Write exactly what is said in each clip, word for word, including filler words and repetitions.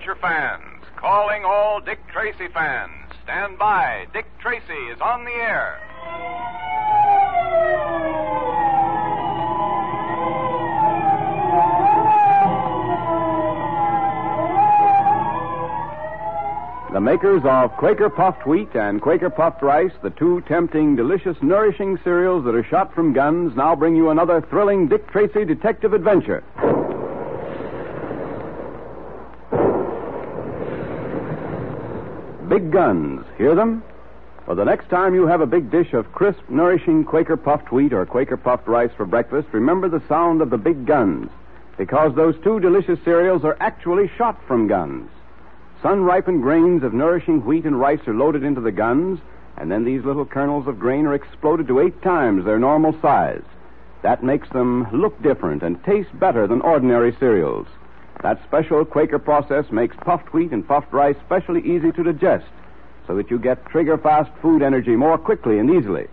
Adventure fans, calling all Dick Tracy fans. Stand by. Dick Tracy is on the air. The makers of Quaker Puffed Wheat and Quaker Puffed Rice, the two tempting, delicious, nourishing cereals that are shot from guns, now bring you another thrilling Dick Tracy detective adventure. Big guns. Hear them? Well, the next time you have a big dish of crisp, nourishing Quaker Puffed Wheat or Quaker Puffed Rice for breakfast, remember the sound of the big guns, because those two delicious cereals are actually shot from guns. Sun-ripened grains of nourishing wheat and rice are loaded into the guns, and then these little kernels of grain are exploded to eight times their normal size. That makes them look different and taste better than ordinary cereals. That special Quaker process makes puffed wheat and puffed rice specially easy to digest, so that you get trigger-fast food energy more quickly and easily.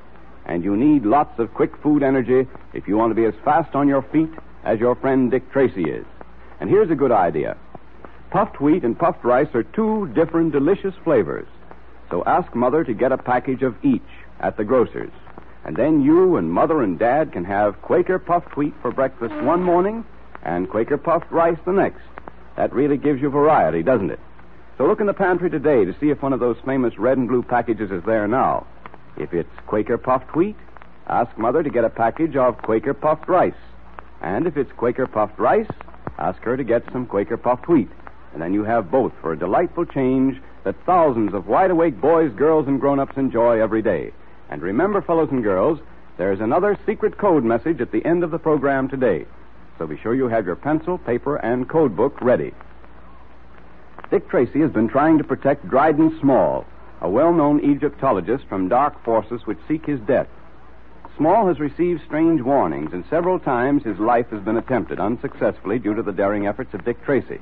And you need lots of quick food energy if you want to be as fast on your feet as your friend Dick Tracy is. And here's a good idea. Puffed wheat and puffed rice are two different delicious flavors. So ask Mother to get a package of each at the grocer's. And then you and Mother and Dad can have Quaker puffed wheat for breakfast one morning and Quaker puffed rice the next. That really gives you variety, doesn't it? So look in the pantry today to see if one of those famous red and blue packages is there now. If it's Quaker puffed wheat, ask Mother to get a package of Quaker puffed rice. And if it's Quaker puffed rice, ask her to get some Quaker puffed wheat. And then you have both for a delightful change that thousands of wide-awake boys, girls, and grown-ups enjoy every day. And remember, fellows and girls, there's another secret code message at the end of the program today. So be sure you have your pencil, paper, and code book ready. Dick Tracy has been trying to protect Dryden Small, a well-known Egyptologist, from dark forces which seek his death. Small has received strange warnings, and several times his life has been attempted unsuccessfully due to the daring efforts of Dick Tracy.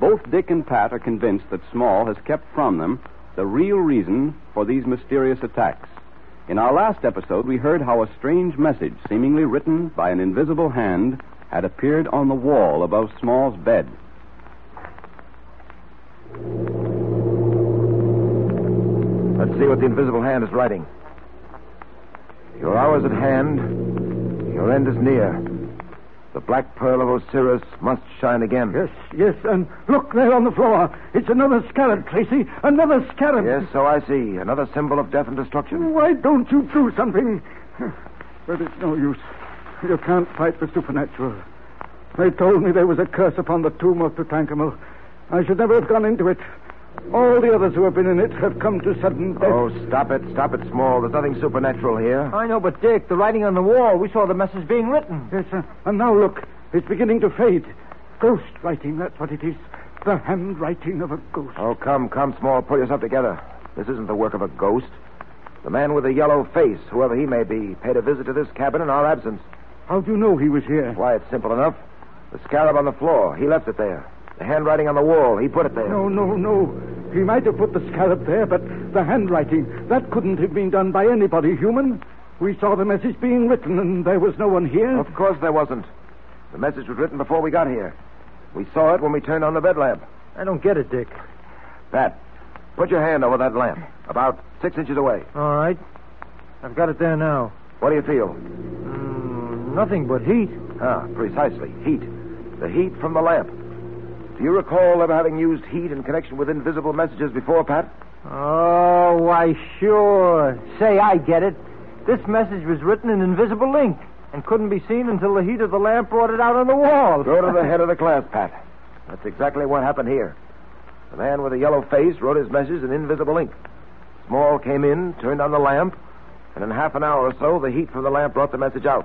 Both Dick and Pat are convinced that Small has kept from them the real reason for these mysterious attacks. In our last episode, we heard how a strange message, seemingly written by an invisible hand, had appeared on the wall above Small's bed. Let's see what the invisible hand is writing. Your hour is at hand. Your end is near. The Black Pearl of Osiris must shine again. Yes, yes, and look there on the floor. It's another scarab, Tracy. Another scarab. Yes, so I see. Another symbol of death and destruction. Why don't you do something? But it's no use. You can't fight the supernatural. They told me there was a curse upon the tomb of Tutankhamun. I should never have gone into it. All the others who have been in it have come to sudden death. Oh, stop it, stop it, Small. There's nothing supernatural here. I know, but Dick, the writing on the wall, we saw the message being written. Yes, sir. And now look, it's beginning to fade. Ghost writing, that's what it is. The handwriting of a ghost. Oh, come, come, Small, pull yourself together. This isn't the work of a ghost. The man with the yellow face, whoever he may be, paid a visit to this cabin in our absence. How do you know he was here? Why, it's simple enough. The scarab on the floor, he left it there. The handwriting on the wall, he put it there. No, no, no. He might have put the scarab there, but the handwriting, that couldn't have been done by anybody human. We saw the message being written, and there was no one here. Of course there wasn't. The message was written before we got here. We saw it when we turned on the bed lamp. I don't get it, Dick. Pat, put your hand over that lamp, about six inches away. All right. I've got it there now. What do you feel? Mm, nothing but heat. Ah, precisely. Heat. The heat from the lamp. Do you recall ever having used heat in connection with invisible messages before, Pat? Oh, why, sure. Say, I get it. This message was written in invisible ink and couldn't be seen until the heat of the lamp brought it out on the wall. Go to the head of the class, Pat. That's exactly what happened here. The man with the yellow face wrote his message in invisible ink. Small came in, turned on the lamp, and in half an hour or so, the heat from the lamp brought the message out.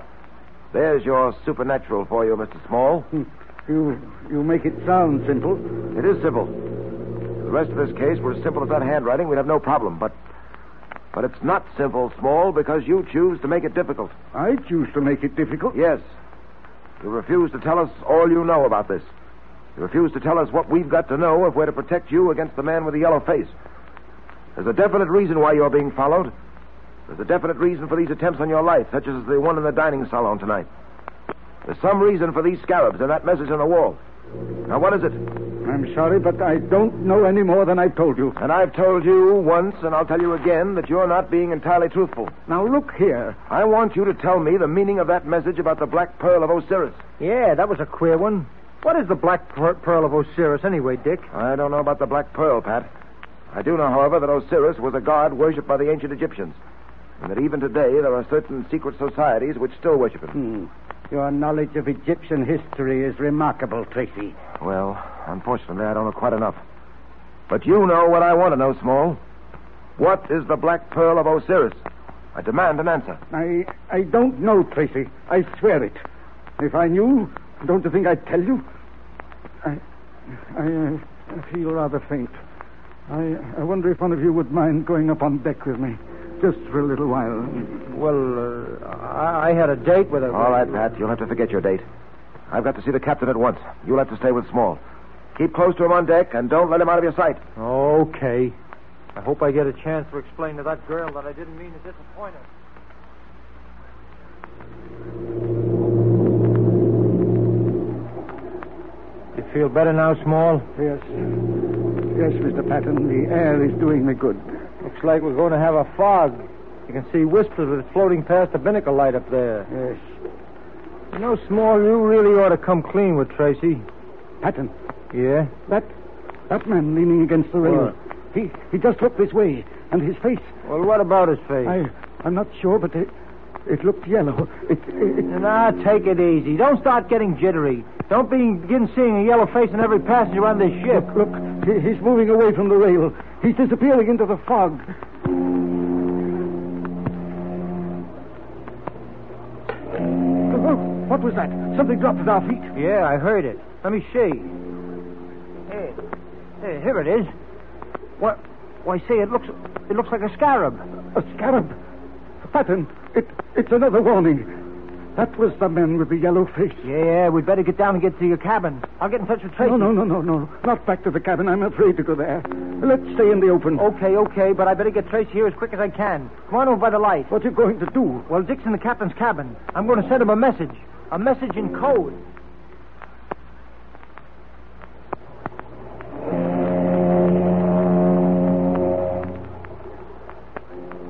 There's your supernatural for you, Mister Small. You you make it sound simple. It is simple. If the rest of this case were as simple as that handwriting, we'd have no problem. But but it's not simple, Small, because you choose to make it difficult. I choose to make it difficult? Yes. You refuse to tell us all you know about this. You refuse to tell us what we've got to know if we're to protect you against the man with the yellow face. There's a definite reason why you're being followed. There's a definite reason for these attempts on your life, such as the one in the dining salon tonight. There's some reason for these scarabs and that message on the wall. Now, what is it? I'm sorry, but I don't know any more than I've told you. And I've told you once, and I'll tell you again, that you're not being entirely truthful. Now, look here. I want you to tell me the meaning of that message about the Black Pearl of Osiris. Yeah, that was a queer one. What is the Black Pearl of Osiris anyway, Dick? I don't know about the Black Pearl, Pat. I do know, however, that Osiris was a god worshipped by the ancient Egyptians, and that even today there are certain secret societies which still worship him. Hmm. Your knowledge of Egyptian history is remarkable, Tracy. Well, unfortunately, I don't know quite enough. But you know what I want to know, Small. What is the Black Pearl of Osiris? I demand an answer. I, I don't know, Tracy. I swear it. If I knew, don't you think I'd tell you? I, I uh, feel rather faint. I, I wonder if one of you would mind going up on deck with me, just for a little while. Well, uh, I, I had a date with a... All right, Pat, you'll have to forget your date. I've got to see the captain at once. You'll have to stay with Small. Keep close to him on deck, and don't let him out of your sight. Okay. I hope I get a chance to explain to that girl that I didn't mean to disappoint her. Feel better now, Small? Yes. Yes, Mister Patton, the air is doing me good. Looks like we're going to have a fog. You can see whispers of it floating past the binnacle light up there. Yes. You know, Small, you really ought to come clean with Tracy. Patton. Yeah? That that man leaning against the rail. What? He he just looked this way, and his face... Well, what about his face? I, I'm not sure, but it, it looked yellow. It, it... Now, take it easy. Don't start getting jittery. Don't begin seeing a yellow face in every passenger on this ship. Look, look, he's moving away from the rail. He's disappearing into the fog. Look, what was that? Something dropped at our feet. Yeah, I heard it. Let me see. Hey, hey here it is. What? Why, say, it looks it looks like a scarab. A scarab? Patton, it, it's another warning. That was the man with the yellow face. Yeah, we'd better get down and get to your cabin. I'll get in touch with Tracy. No, no, no, no, no. Not back to the cabin. I'm afraid to go there. Let's stay in the open. Okay, okay, but I better get Tracy here as quick as I can. Come on over by the light. What are you going to do? Well, Dick's in the captain's cabin. I'm going to send him a message. A message in code.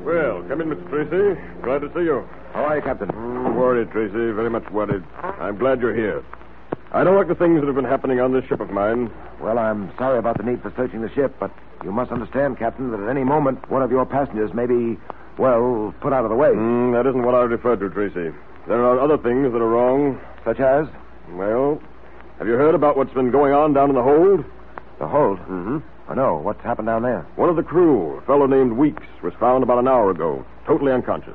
Well, come in, Mister Tracy. Glad to see you. How are you, Captain? Mm, worried, Tracy. Very much worried. I'm glad you're here. I don't like the things that have been happening on this ship of mine. Well, I'm sorry about the need for searching the ship, but you must understand, Captain, that at any moment, one of your passengers may be, well, put out of the way. Mm, that isn't what I referred to, Tracy. There are other things that are wrong. Such as? Well, have you heard about what's been going on down in the hold? The hold? Mm-hmm. I know. What's happened down there? One of the crew, a fellow named Weeks, was found about an hour ago, totally unconscious.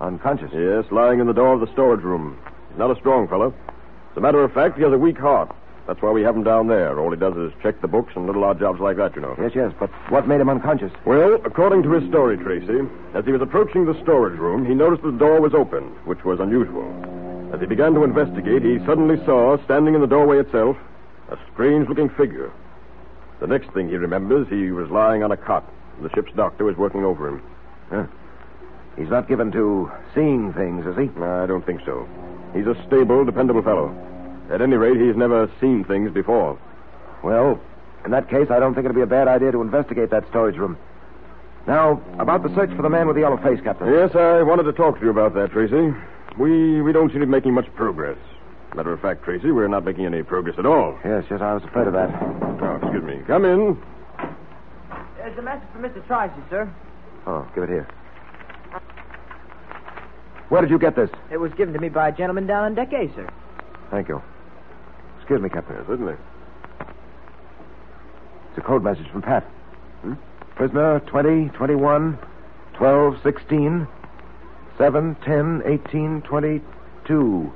Unconscious? Yes, lying in the door of the storage room. He's not a strong fellow. As a matter of fact, he has a weak heart. That's why we have him down there. All he does is check the books and little odd jobs like that, you know. Yes, yes, but what made him unconscious? Well, according to his story, Tracy, as he was approaching the storage room, he noticed the door was open, which was unusual. As he began to investigate, he suddenly saw, standing in the doorway itself, a strange-looking figure. The next thing he remembers, he was lying on a cot. The ship's doctor was working over him. Huh? He's not given to seeing things, is he? No, I don't think so. He's a stable, dependable fellow. At any rate, he's never seen things before. Well, in that case, I don't think it'd be a bad idea to investigate that storage room. Now, about the search for the man with the yellow face, Captain. Yes, I wanted to talk to you about that, Tracy. We we don't seem to be making much progress. Matter of fact, Tracy, we're not making any progress at all. Yes, yes, I was afraid of that. Oh, excuse me. Come in. There's a message for Mister Tracy, sir. Oh, give it here. Where did you get this? It was given to me by a gentleman down on deck A, sir. Thank you. Excuse me, Captain. Yes, certainly. It's a code message from Pat. Hmm? Prisoner twenty, twenty-one, twelve, sixteen, seven, ten, eighteen, twenty-two.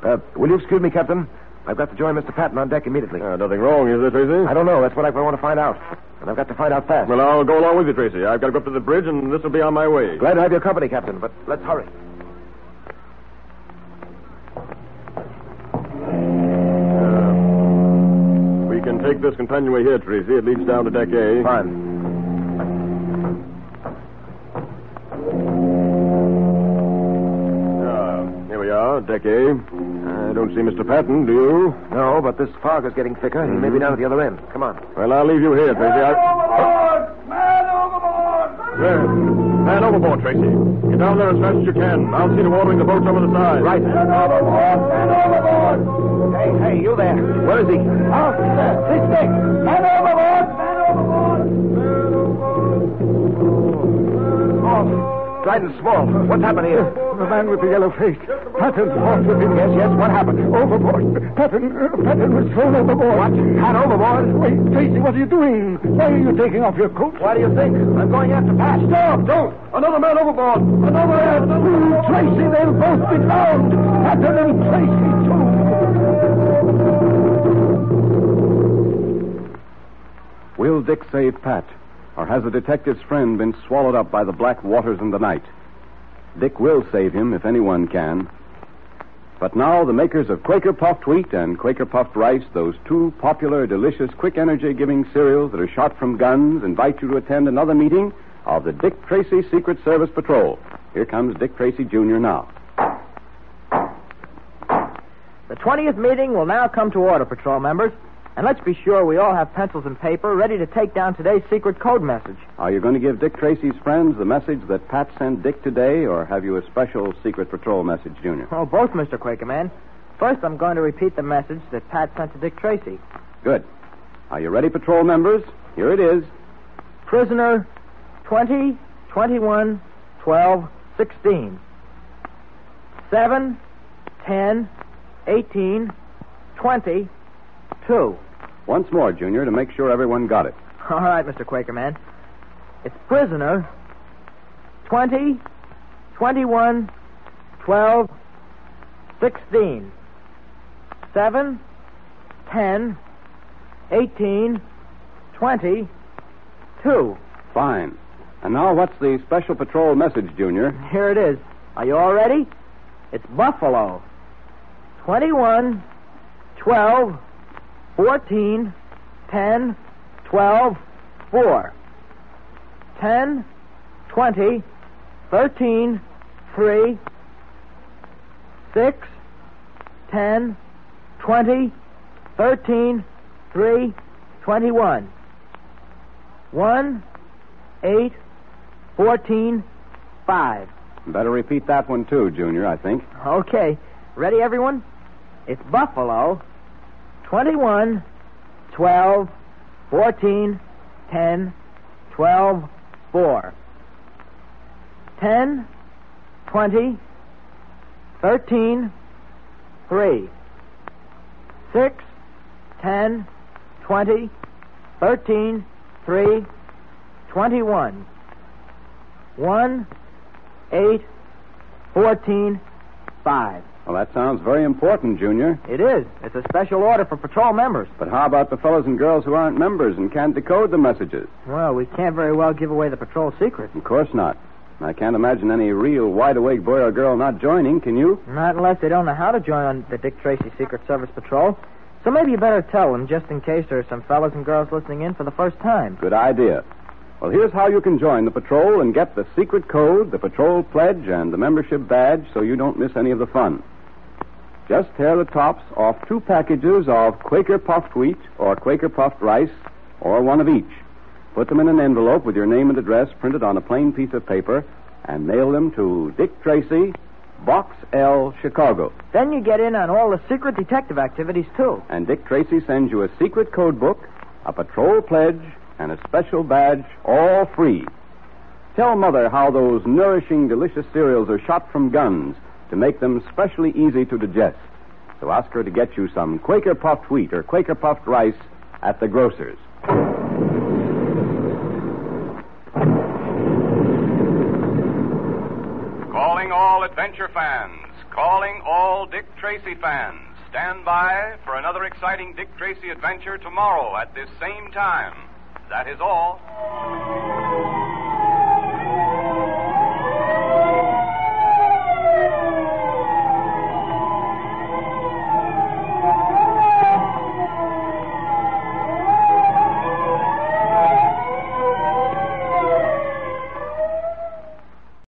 Uh, will you excuse me, Captain? I've got to join Mister Patton on deck immediately. Uh, nothing wrong, is there, Tracy? I don't know. That's what I want to find out. And I've got to find out fast. Well, I'll go along with you, Tracy. I've got to go up to the bridge, and this will be on my way. Glad to have your company, Captain, but let's hurry. Uh, we can take this companionway here, Tracy. It leads down to deck A. Fine. Ah, here we are. now, Decky. I don't see Mister Patton, do you? No, but this fog is getting thicker. Mm-hmm. He may be down at the other end. Come on. Well, I'll leave you here, Tracy. Man overboard! Man overboard! Yes. Man overboard, Tracy. Get down there as fast as you can. I'll see to ordering the boats over the side. Right. Man overboard! Man overboard! Hey, hey, you there. Where is he? Out there. This thing. Man overboard! Man overboard! Man overboard! Oh. Dryden Small. What's happened here? The man with the yellow face. Patton walked with him. Yes, yes. What happened? Overboard. Patton. Uh, Patton was thrown overboard. What? Pat overboard? Wait, Tracy, what are you doing? Why are you taking off your coat? Why do you think? I'm going after Pat. Stop! Don't! Another man overboard! Another man! Another... Tracy, they'll both be found! Patton and Tracy, too! Will Dick save Pat? Or has the detective's friend been swallowed up by the black waters in the night? Dick will save him if anyone can. But now the makers of Quaker Puffed Wheat and Quaker Puffed Rice, those two popular, delicious, quick energy-giving cereals that are shot from guns, invite you to attend another meeting of the Dick Tracy Secret Service Patrol. Here comes Dick Tracy, Junior now. The twentieth meeting will now come to order, patrol members. And let's be sure we all have pencils and paper ready to take down today's secret code message. Are you going to give Dick Tracy's friends the message that Pat sent Dick today, or have you a special secret patrol message, Junior? Oh, both, Mister Quakerman. First, I'm going to repeat the message that Pat sent to Dick Tracy. Good. Are you ready, patrol members? Here it is. Prisoner twenty, twenty-one, twelve, sixteen. seven, ten, eighteen, twenty, two. Once more, Junior, to make sure everyone got it. All right, Mister Quakerman. It's prisoner twenty, twenty-one, twelve, sixteen, seven, ten, eighteen, twenty, two. Fine. And now what's the special patrol message, Junior? Here it is. Are you all ready? It's Buffalo twenty-one, twelve, fourteen, ten, twelve, four. ten, twenty, thirteen, three. six, ten, twenty, thirteen, three, twenty-one. one, eight, fourteen, five. Better repeat that one, too, Junior, I think. Okay. Ready, everyone? It's Buffalo. twenty-one, twelve, fourteen, ten, twelve, four. ten, twenty, thirteen, three. six, ten, twenty, thirteen, three, twenty-one. one, eight, fourteen, five. Well, that sounds very important, Junior. It is. It's a special order for patrol members. But how about the fellows and girls who aren't members and can't decode the messages? Well, we can't very well give away the patrol secret. Of course not. I can't imagine any real wide-awake boy or girl not joining, can you? Not unless they don't know how to join the Dick Tracy Secret Service Patrol. So maybe you better tell them, just in case there are some fellows and girls listening in for the first time. Good idea. Well, here's how you can join the patrol and get the secret code, the patrol pledge, and the membership badge so you don't miss any of the fun. Just tear the tops off two packages of Quaker Puffed Wheat or Quaker Puffed Rice, or one of each. Put them in an envelope with your name and address printed on a plain piece of paper and mail them to Dick Tracy, Box L, Chicago. Then you get in on all the secret detective activities, too. And Dick Tracy sends you a secret code book, a patrol pledge, and a special badge, all free. Tell Mother how those nourishing, delicious cereals are shot from guns to make them specially easy to digest. So ask her to get you some Quaker Puffed Wheat or Quaker Puffed Rice at the grocer's. Calling all adventure fans. Calling all Dick Tracy fans. Stand by for another exciting Dick Tracy adventure tomorrow at this same time. That is all.